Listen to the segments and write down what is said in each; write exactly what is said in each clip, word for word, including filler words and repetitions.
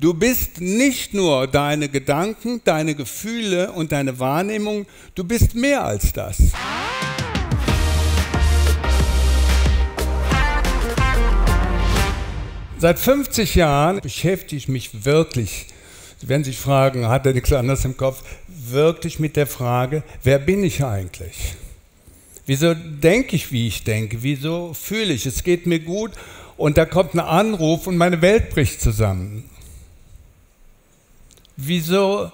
Du bist nicht nur deine Gedanken, deine Gefühle und deine Wahrnehmung, du bist mehr als das. Seit fünfzig Jahren beschäftige ich mich wirklich, Sie werden sich fragen, hat er nichts anderes im Kopf, wirklich mit der Frage, wer bin ich eigentlich? Wieso denke ich, wie ich denke? Wieso fühle ich? Es geht mir gut und da kommt ein Anruf und meine Welt bricht zusammen. Wieso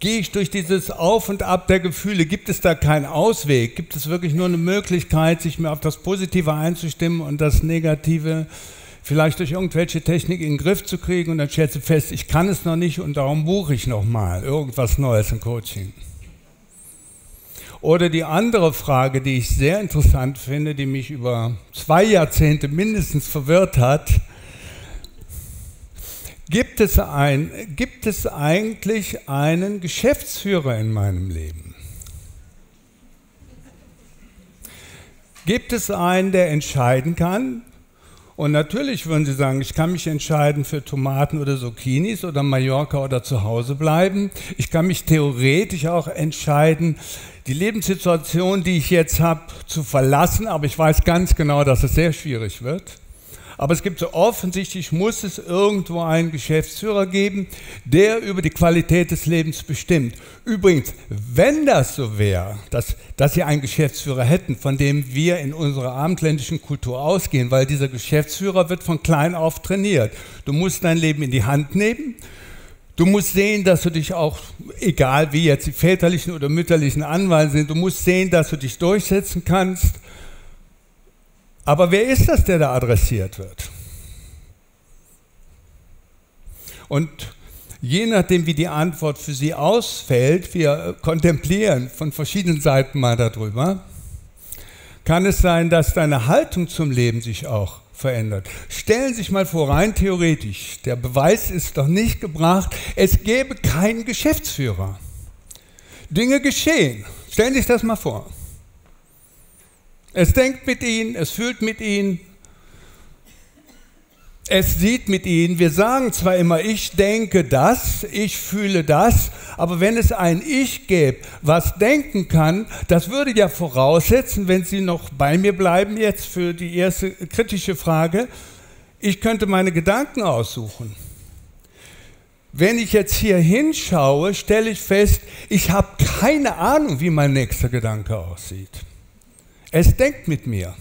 gehe ich durch dieses Auf und Ab der Gefühle? Gibt es da keinen Ausweg? Gibt es wirklich nur eine Möglichkeit, sich mehr auf das Positive einzustimmen und das Negative vielleicht durch irgendwelche Technik in den Griff zu kriegen? Und dann stellst du fest, ich kann es noch nicht und darum buche ich nochmal irgendwas Neues im Coaching. Oder die andere Frage, die ich sehr interessant finde, die mich über zwei Jahrzehnte mindestens verwirrt hat. Gibt es, ein, gibt es eigentlich einen Geschäftsführer in meinem Leben? Gibt es einen, der entscheiden kann? Und natürlich würden Sie sagen, ich kann mich entscheiden für Tomaten oder Zucchinis oder Mallorca oder zu Hause bleiben. Ich kann mich theoretisch auch entscheiden, die Lebenssituation, die ich jetzt habe, zu verlassen. Aber ich weiß ganz genau, dass es sehr schwierig wird. Aber es gibt so offensichtlich, muss es irgendwo einen Geschäftsführer geben, der über die Qualität des Lebens bestimmt. Übrigens, wenn das so wäre, dass, dass Sie einen Geschäftsführer hätten, von dem wir in unserer abendländischen Kultur ausgehen, weil dieser Geschäftsführer wird von klein auf trainiert. Du musst dein Leben in die Hand nehmen. Du musst sehen, dass du dich auch, egal wie jetzt die väterlichen oder mütterlichen Anweisungen sind, du musst sehen, dass du dich durchsetzen kannst. Aber wer ist das, der da adressiert wird? Und je nachdem, wie die Antwort für Sie ausfällt, wir kontemplieren von verschiedenen Seiten mal darüber, kann es sein, dass deine Haltung zum Leben sich auch verändert. Stellen Sie sich mal vor, rein theoretisch, der Beweis ist doch nicht gebracht, es gäbe keinen Geschäftsführer. Dinge geschehen. Stellen Sie sich das mal vor. Es denkt mit ihnen, es fühlt mit ihnen, es sieht mit ihnen. Wir sagen zwar immer, ich denke das, ich fühle das, aber wenn es ein Ich gäbe, was denken kann, das würde ja voraussetzen, wenn Sie noch bei mir bleiben jetzt für die erste kritische Frage, ich könnte meine Gedanken aussuchen. Wenn ich jetzt hier hinschaue, stelle ich fest, ich habe keine Ahnung, wie mein nächster Gedanke aussieht. Es denkt mit mir.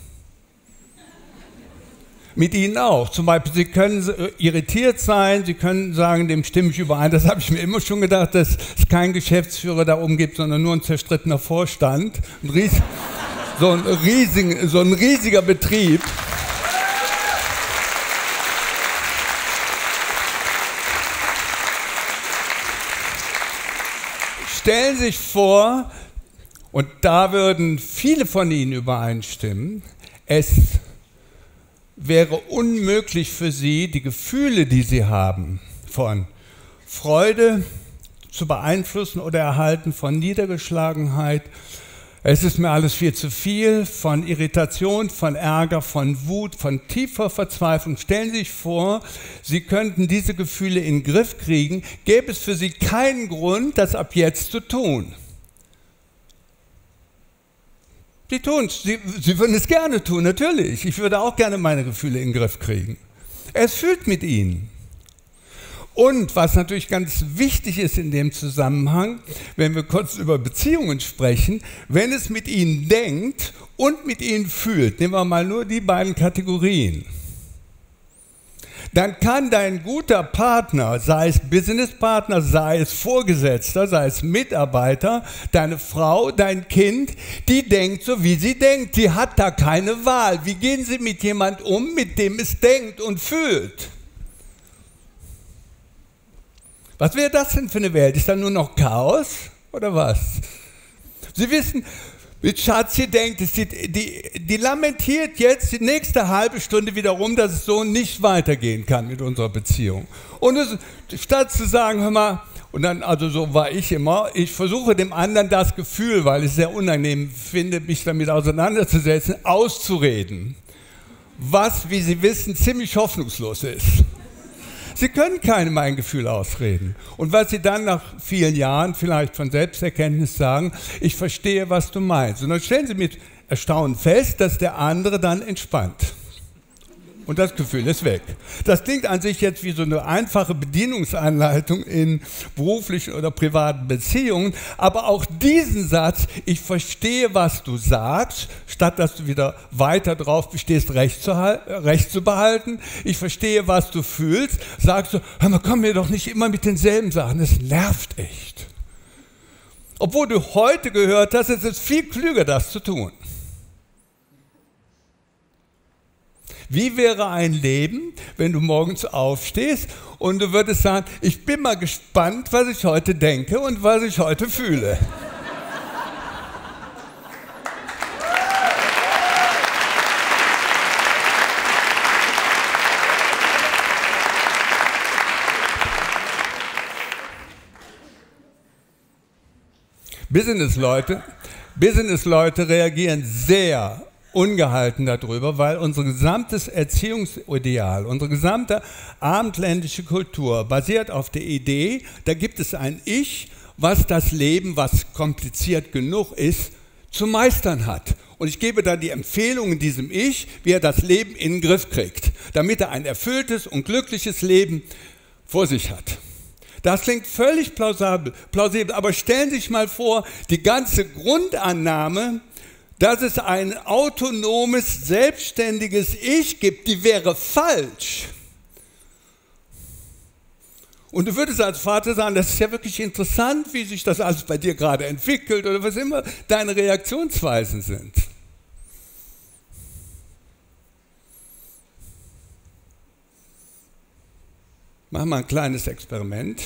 Mit Ihnen auch. Zum Beispiel, Sie können irritiert sein, Sie können sagen, dem stimme ich überein. Das habe ich mir immer schon gedacht, dass es keinen Geschäftsführer da oben gibt, sondern nur ein zerstrittener Vorstand. Ein riesig, so, ein riesig, so ein riesiger Betrieb. Stellen Sie sich vor, und da würden viele von Ihnen übereinstimmen, es wäre unmöglich für Sie, die Gefühle, die Sie haben, von Freude zu beeinflussen oder erhalten, von Niedergeschlagenheit, es ist mir alles viel zu viel, von Irritation, von Ärger, von Wut, von tiefer Verzweiflung. Stellen Sie sich vor, Sie könnten diese Gefühle in den Griff kriegen, gäbe es für Sie keinen Grund, das ab jetzt zu tun. Die tun es. Sie, sie würden es gerne tun, natürlich. Ich würde auch gerne meine Gefühle in den Griff kriegen. Es fühlt mit ihnen. Und was natürlich ganz wichtig ist in dem Zusammenhang, wenn wir kurz über Beziehungen sprechen, wenn es mit ihnen denkt und mit ihnen fühlt, nehmen wir mal nur die beiden Kategorien, dann kann dein guter Partner, sei es Businesspartner, sei es Vorgesetzter, sei es Mitarbeiter, deine Frau, dein Kind, die denkt so, wie sie denkt. Sie hat da keine Wahl. Wie gehen Sie mit jemand um, mit dem es denkt und fühlt? Was wäre das denn für eine Welt? Ist da nur noch Chaos oder was? Sie wissen, mit Schatz, sie denkt, die, die, die lamentiert jetzt die nächste halbe Stunde wieder rum, dass es so nicht weitergehen kann mit unserer Beziehung. Und es, statt zu sagen, hör mal, und dann, also so war ich immer, ich versuche dem anderen das Gefühl, weil ich es sehr unangenehm finde, mich damit auseinanderzusetzen, auszureden. Was, wie Sie wissen, ziemlich hoffnungslos ist. Sie können keinem ein Gefühl ausreden. Und was Sie dann nach vielen Jahren vielleicht von Selbsterkenntnis sagen, ich verstehe, was du meinst. Und dann stellen Sie mit Erstaunen fest, dass der andere dann entspannt. Und das Gefühl ist weg. Das klingt an sich jetzt wie so eine einfache Bedienungsanleitung in beruflichen oder privaten Beziehungen, aber auch diesen Satz, ich verstehe, was du sagst, statt dass du wieder weiter drauf bestehst, Recht zu, Recht zu behalten, ich verstehe, was du fühlst, sagst du, hör mal, komm mir doch nicht immer mit denselben Sachen, das nervt echt. Obwohl du heute gehört hast, es ist viel klüger, das zu tun. Wie wäre ein Leben, wenn du morgens aufstehst und du würdest sagen, ich bin mal gespannt, was ich heute denke und was ich heute fühle. Business-Leute, Business-Leute reagieren sehr ungehalten darüber, weil unser gesamtes Erziehungsideal, unsere gesamte abendländische Kultur basiert auf der Idee, da gibt es ein Ich, was das Leben, was kompliziert genug ist, zu meistern hat. Und ich gebe dann die Empfehlungen diesem Ich, wie er das Leben in den Griff kriegt, damit er ein erfülltes und glückliches Leben vor sich hat. Das klingt völlig plausibel, plausibel, aber stellen Sie sich mal vor, die ganze Grundannahme, dass es ein autonomes, selbstständiges Ich gibt, die wäre falsch. Und du würdest als Vater sagen, das ist ja wirklich interessant, wie sich das alles bei dir gerade entwickelt oder was immer deine Reaktionsweisen sind. Mach mal ein kleines Experiment.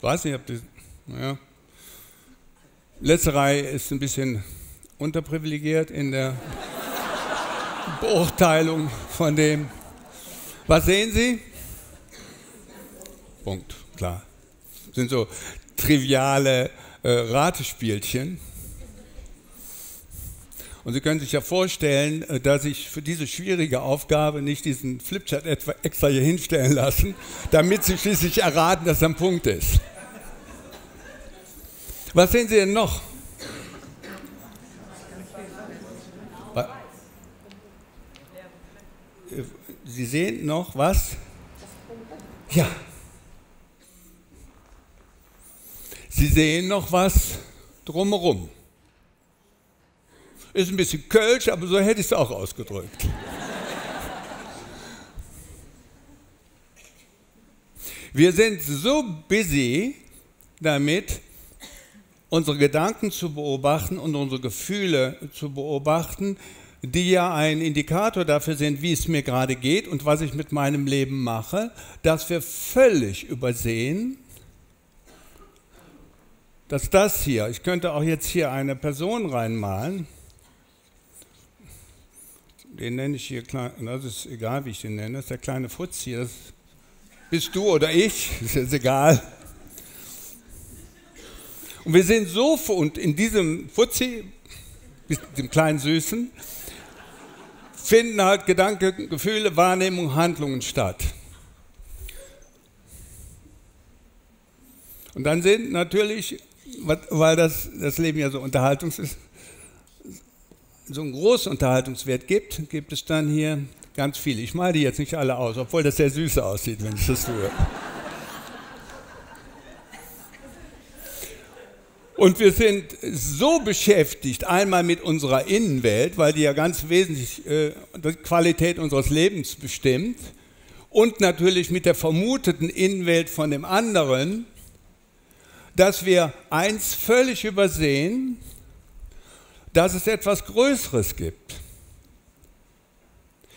Weiß nicht, ob die, naja. Letzte Reihe ist ein bisschen unterprivilegiert in der Beurteilung von dem. Was sehen Sie? Punkt, klar. Das sind so triviale äh, Ratespielchen. Und Sie können sich ja vorstellen, dass ich für diese schwierige Aufgabe nicht diesen Flipchart etwa extra hier hinstellen lassen, damit Sie schließlich erraten, dass er ein Punkt ist. Was sehen Sie denn noch? Sie sehen noch was? Ja. Sie sehen noch was drumherum. Ist ein bisschen Kölsch, aber so hätte ich es auch ausgedrückt. Wir sind so busy damit, unsere Gedanken zu beobachten und unsere Gefühle zu beobachten, die ja ein Indikator dafür sind, wie es mir gerade geht und was ich mit meinem Leben mache, dass wir völlig übersehen, dass das hier, ich könnte auch jetzt hier eine Person reinmalen, den nenne ich hier, das ist egal, wie ich den nenne, das ist der kleine Futz hier, das bist du oder ich, das ist jetzt egal. Und wir sind so, und in diesem Futzi, dem kleinen Süßen, finden halt Gedanken, Gefühle, Wahrnehmung, Handlungen statt. Und dann sind natürlich, weil das, das Leben ja so unterhaltungs ist, so einen großen Unterhaltungswert gibt, gibt es dann hier ganz viele. Ich male die jetzt nicht alle aus, obwohl das sehr süß aussieht, wenn ich das tue. Und wir sind so beschäftigt, einmal mit unserer Innenwelt, weil die ja ganz wesentlich äh, die Qualität unseres Lebens bestimmt, und natürlich mit der vermuteten Innenwelt von dem anderen, dass wir eins völlig übersehen, dass es etwas Größeres gibt.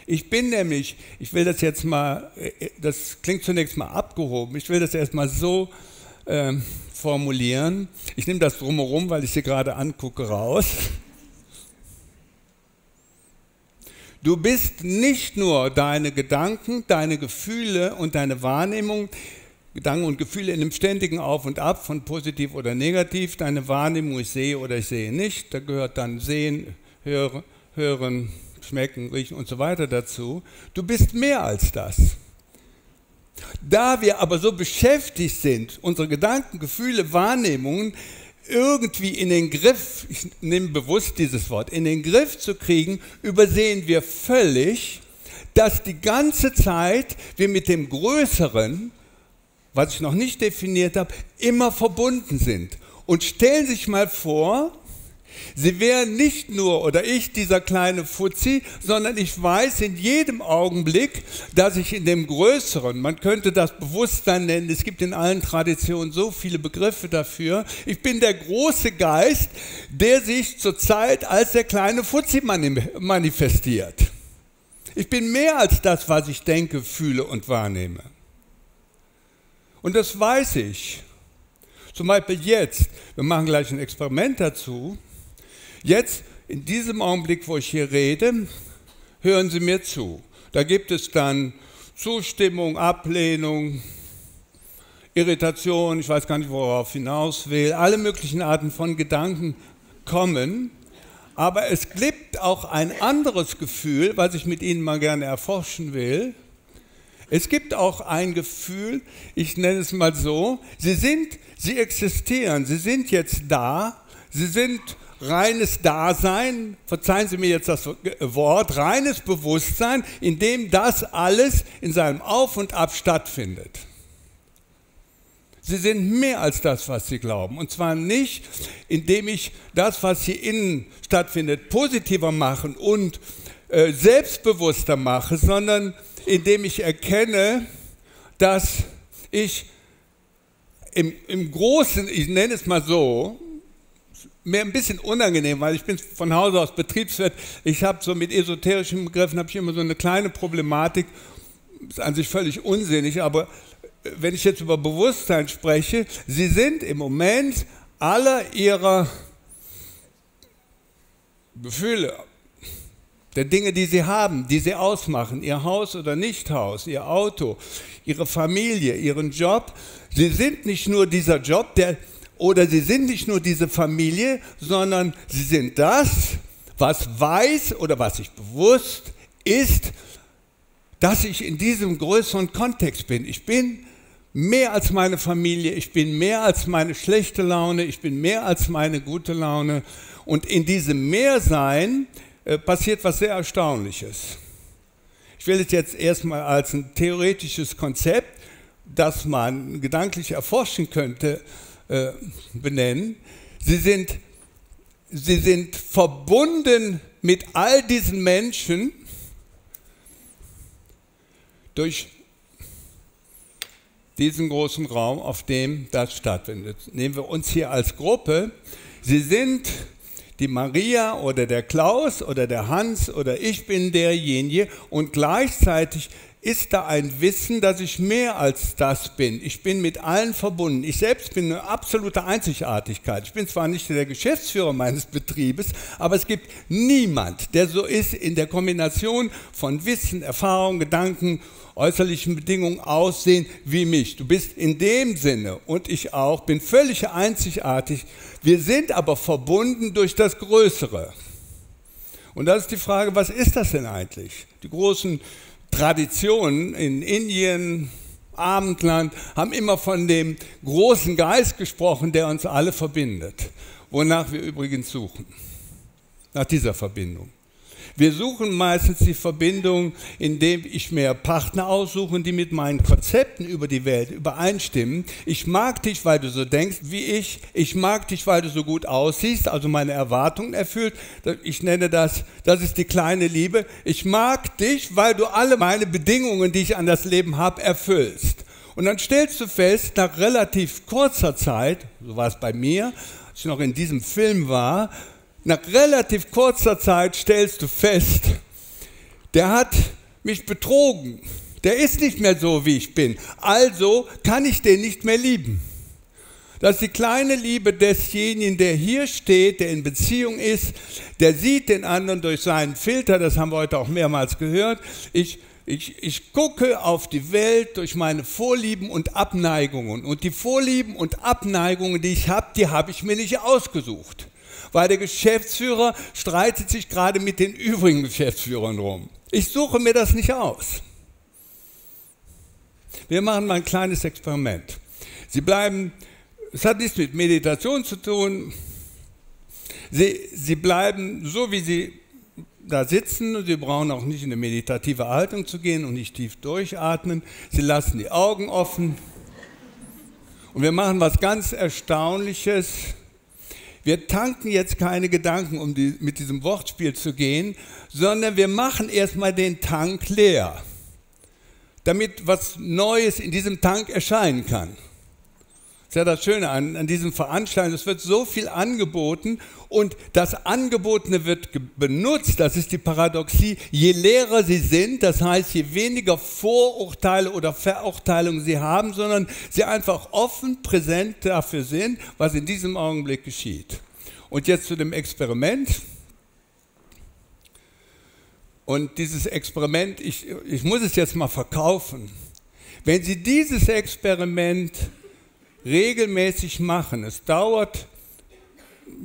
Ich bin nämlich, ich will das jetzt mal, das klingt zunächst mal abgehoben, ich will das erstmal so äh, formulieren, ich nehme das drumherum, weil ich sie gerade angucke, raus. Du bist nicht nur deine Gedanken, deine Gefühle und deine Wahrnehmung, Gedanken und Gefühle in einem ständigen Auf und Ab von positiv oder negativ, deine Wahrnehmung, ich sehe oder ich sehe nicht, da gehört dann Sehen, Hören, hören, schmecken, riechen und so weiter dazu. Du bist mehr als das. Da wir aber so beschäftigt sind, unsere Gedanken, Gefühle, Wahrnehmungen irgendwie in den Griff, ich nehme bewusst dieses Wort, in den Griff zu kriegen, übersehen wir völlig, dass die ganze Zeit wir mit dem Größeren, was ich noch nicht definiert habe, immer verbunden sind. Und stellen Sie sich mal vor, Sie wären nicht nur, oder ich, dieser kleine Fuzzi, sondern ich weiß in jedem Augenblick, dass ich in dem Größeren, man könnte das Bewusstsein nennen, es gibt in allen Traditionen so viele Begriffe dafür, ich bin der große Geist, der sich zurzeit als der kleine Fuzzi manifestiert. Ich bin mehr als das, was ich denke, fühle und wahrnehme. Und das weiß ich. Zum Beispiel jetzt, wir machen gleich ein Experiment dazu. Jetzt, in diesem Augenblick, wo ich hier rede, hören Sie mir zu. Da gibt es dann Zustimmung, Ablehnung, Irritation, ich weiß gar nicht, worauf hinaus will, alle möglichen Arten von Gedanken kommen. Aber es gibt auch ein anderes Gefühl, was ich mit Ihnen mal gerne erforschen will. Es gibt auch ein Gefühl, ich nenne es mal so, Sie sind, Sie existieren, Sie sind jetzt da, Sie sind reines Dasein, verzeihen Sie mir jetzt das Wort, reines Bewusstsein, in dem das alles in seinem Auf und Ab stattfindet. Sie sind mehr als das, was Sie glauben. Und zwar nicht, indem ich das, was hier innen stattfindet, positiver mache und äh, selbstbewusster mache, sondern indem ich erkenne, dass ich im, im Großen, ich nenne es mal so, mir ein bisschen unangenehm, weil ich bin von Hause aus Betriebswirt, ich habe so mit esoterischen Begriffen habe ich immer so eine kleine Problematik, ist an sich völlig unsinnig, aber wenn ich jetzt über Bewusstsein spreche, Sie sind im Moment aller Ihrer Gefühle, der Dinge, die Sie haben, die Sie ausmachen, Ihr Haus oder Nichthaus, Ihr Auto, Ihre Familie, Ihren Job. Sie sind nicht nur dieser Job, der, oder Sie sind nicht nur diese Familie, sondern Sie sind das, was weiß oder was sich bewusst ist, dass ich in diesem größeren Kontext bin. Ich bin mehr als meine Familie, ich bin mehr als meine schlechte Laune, ich bin mehr als meine gute Laune. Und in diesem Mehrsein passiert was sehr Erstaunliches. Ich will es jetzt erstmal als ein theoretisches Konzept, das man gedanklich erforschen könnte, benennen. Sie sind, sie sind verbunden mit all diesen Menschen durch diesen großen Raum, auf dem das stattfindet. Nehmen wir uns hier als Gruppe. Sie sind die Maria oder der Klaus oder der Hans oder ich bin derjenige und gleichzeitig ist da ein Wissen, dass ich mehr als das bin. Ich bin mit allen verbunden. Ich selbst bin eine absolute Einzigartigkeit. Ich bin zwar nicht der Geschäftsführer meines Betriebes, aber es gibt niemand, der so ist in der Kombination von Wissen, Erfahrung, Gedanken, äußerlichen Bedingungen, Aussehen wie mich. Du bist in dem Sinne und ich auch, bin völlig einzigartig. Wir sind aber verbunden durch das Größere. Und das ist die Frage, was ist das denn eigentlich? Die großen Traditionen in Indien, Abendland, haben immer von dem großen Geist gesprochen, der uns alle verbindet, wonach wir übrigens suchen, nach dieser Verbindung. Wir suchen meistens die Verbindung, indem ich mir Partner aussuche, die mit meinen Konzepten über die Welt übereinstimmen. Ich mag dich, weil du so denkst wie ich. Ich mag dich, weil du so gut aussiehst, also meine Erwartungen erfüllt. Ich nenne das, das ist die kleine Liebe. Ich mag dich, weil du alle meine Bedingungen, die ich an das Leben habe, erfüllst. Und dann stellst du fest, nach relativ kurzer Zeit, so war es bei mir, als ich noch in diesem Film war, nach relativ kurzer Zeit stellst du fest, der hat mich betrogen, der ist nicht mehr so, wie ich bin, also kann ich den nicht mehr lieben. Das ist die kleine Liebe desjenigen, der hier steht, der in Beziehung ist, der sieht den anderen durch seinen Filter, das haben wir heute auch mehrmals gehört, ich Ich, ich gucke auf die Welt durch meine Vorlieben und Abneigungen. Und die Vorlieben und Abneigungen, die ich habe, die habe ich mir nicht ausgesucht. weil der Geschäftsführer streitet sich gerade mit den übrigen Geschäftsführern rum. Ich suche mir das nicht aus. Wir machen mal ein kleines Experiment. Sie bleiben, es hat nichts mit Meditation zu tun, Sie, Sie bleiben so, wie Sie da sitzen, und Sie brauchen auch nicht in eine meditative Haltung zu gehen und nicht tief durchatmen. Sie lassen die Augen offen und wir machen was ganz Erstaunliches. Wir tanken jetzt keine Gedanken, um die, mit diesem Wortspiel zu gehen, sondern wir machen erstmal den Tank leer, damit was Neues in diesem Tank erscheinen kann. Das ist ja das Schöne an, an diesen Veranstaltungen, es wird so viel angeboten und das Angebotene wird benutzt, das ist die Paradoxie, je leerer sie sind, das heißt, je weniger Vorurteile oder Verurteilungen sie haben, sondern sie einfach offen, präsent dafür sind, was in diesem Augenblick geschieht. Und jetzt zu dem Experiment. Und dieses Experiment, ich, ich muss es jetzt mal verkaufen. Wenn Sie dieses Experiment regelmäßig machen. Es dauert,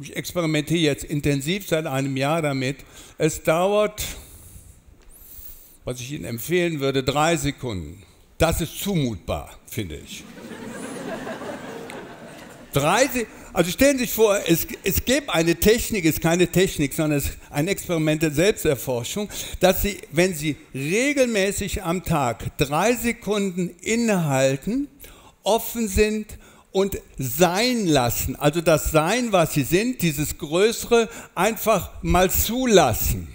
ich experimentiere jetzt intensiv seit einem Jahr damit, es dauert, was ich Ihnen empfehlen würde, drei Sekunden. Das ist zumutbar, finde ich. drei, also stellen Sie sich vor, es, es gäbe eine Technik, es ist keine Technik, sondern es ist ein Experiment der Selbsterforschung, dass Sie, wenn Sie regelmäßig am Tag drei Sekunden innehalten, offen sind und sein lassen, also das Sein, was sie sind, dieses Größere, einfach mal zulassen.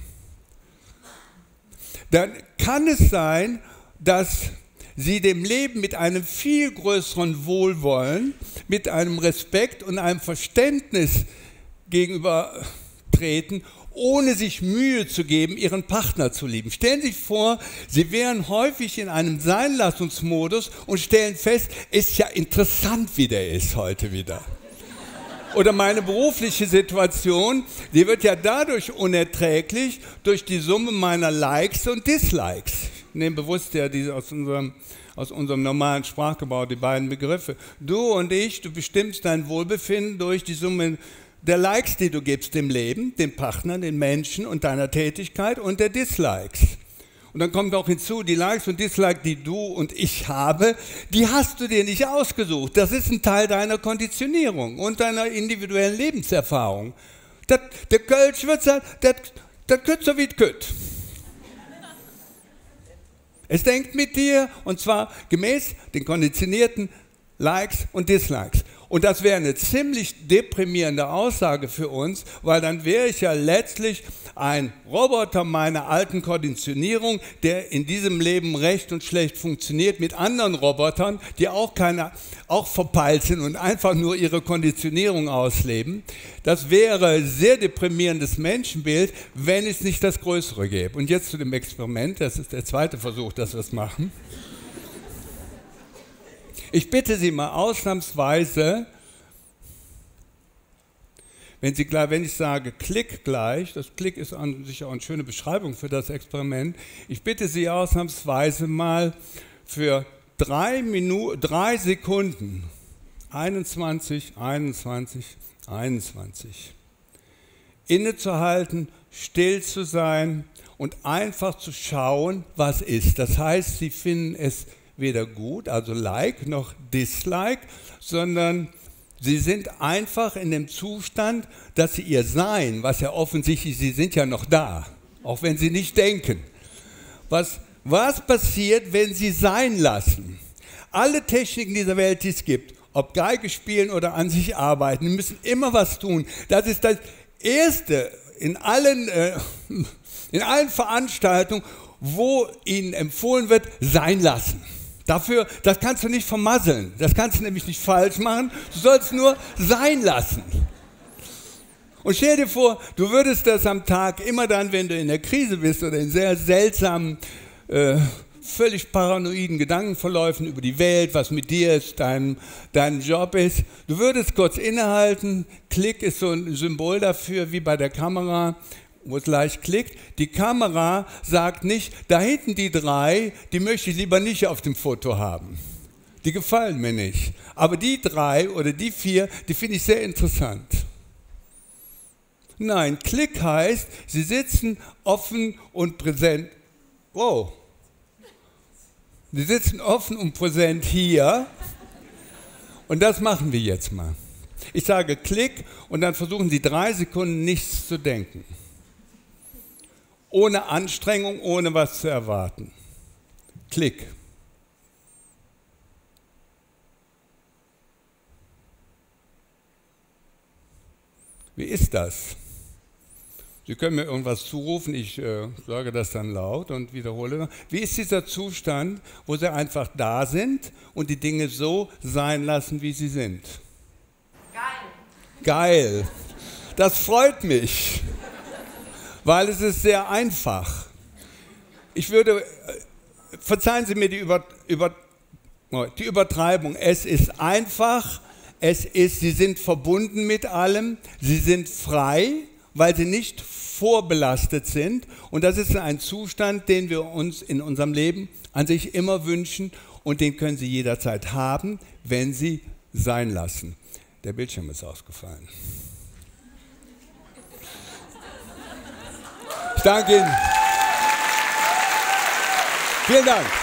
Dann kann es sein, dass sie dem Leben mit einem viel größeren Wohlwollen, mit einem Respekt und einem Verständnis gegenüber treten, ohne sich Mühe zu geben, ihren Partner zu lieben. Stellen Sie sich vor, Sie wären häufig in einem Seinlassungsmodus und stellen fest, ist ja interessant, wie der ist heute wieder. Oder meine berufliche Situation, die wird ja dadurch unerträglich, durch die Summe meiner Likes und Dislikes. Ich nehme bewusst ja diese aus unserem, aus unserem normalen Sprachgebrauch, die beiden Begriffe. Du und ich, du bestimmst dein Wohlbefinden durch die Summe der Likes, die du gibst dem Leben, dem Partner, den Menschen und deiner Tätigkeit, und der Dislikes. Und dann kommt auch hinzu, die Likes und Dislikes, die du und ich habe, die hast du dir nicht ausgesucht. Das ist ein Teil deiner Konditionierung und deiner individuellen Lebenserfahrung. Dat, der Kölsch wird sein, der Kütt so wie der Kütt. Es denkt mit dir, und zwar gemäß den konditionierten Likes und Dislikes. Und das wäre eine ziemlich deprimierende Aussage für uns, weil dann wäre ich ja letztlich ein Roboter meiner alten Konditionierung, der in diesem Leben recht und schlecht funktioniert, mit anderen Robotern, die auch, keine, auch verpeilt sind und einfach nur ihre Konditionierung ausleben. Das wäre ein sehr deprimierendes Menschenbild, wenn es nicht das Größere gäbe. Und jetzt zu dem Experiment, das ist der zweite Versuch, dass wir es machen. Ich bitte Sie mal ausnahmsweise, wenn, Sie, wenn ich sage Klick gleich, das Klick ist an sich auch eine schöne Beschreibung für das Experiment, ich bitte Sie ausnahmsweise mal für drei, Minu drei Sekunden, einundzwanzig, einundzwanzig, einundzwanzig, innezuhalten, still zu sein und einfach zu schauen, was ist. Das heißt, Sie finden es weder gut, also Like, noch Dislike, sondern sie sind einfach in dem Zustand, dass sie ihr Sein, was ja offensichtlich, sie sind ja noch da, auch wenn sie nicht denken. Was, was passiert, wenn sie sein lassen? Alle Techniken dieser Welt, die es gibt, ob Geige spielen oder an sich arbeiten, die müssen immer was tun. Das ist das Erste in allen, äh, in allen Veranstaltungen, wo ihnen empfohlen wird, sein lassen. Dafür, das kannst du nicht vermasseln, das kannst du nämlich nicht falsch machen, du sollst nur sein lassen. Und stell dir vor, du würdest das am Tag, immer dann, wenn du in der Krise bist oder in sehr seltsamen, äh, völlig paranoiden Gedankenverläufen über die Welt, was mit dir ist, dein, dein Job ist, du würdest kurz innehalten, Klick ist so ein Symbol dafür, wie bei der Kamera, wo es leicht klickt, die Kamera sagt nicht, da hinten die drei, die möchte ich lieber nicht auf dem Foto haben. Die gefallen mir nicht. Aber die drei oder die vier, die finde ich sehr interessant. Nein, Klick heißt, sie sitzen offen und präsent. Wow. Sie sitzen offen und präsent hier. Und das machen wir jetzt mal. Ich sage Klick und dann versuchen Sie drei Sekunden nichts zu denken. Ohne Anstrengung, ohne was zu erwarten. Klick. Wie ist das? Sie können mir irgendwas zurufen, ich äh, sage das dann laut und wiederhole. Wie ist dieser Zustand, wo Sie einfach da sind und die Dinge so sein lassen, wie sie sind? Geil. Geil. Das freut mich, weil es ist sehr einfach. Ich würde, verzeihen Sie mir die, Über, Über, die Übertreibung, es ist einfach. Es ist, sie sind verbunden mit allem, sie sind frei, weil sie nicht vorbelastet sind. Und das ist ein Zustand, den wir uns in unserem Leben an sich immer wünschen und den können Sie jederzeit haben, wenn Sie sein lassen. Der Bildschirm ist ausgefallen. Ich danke Ihnen. Vielen Dank.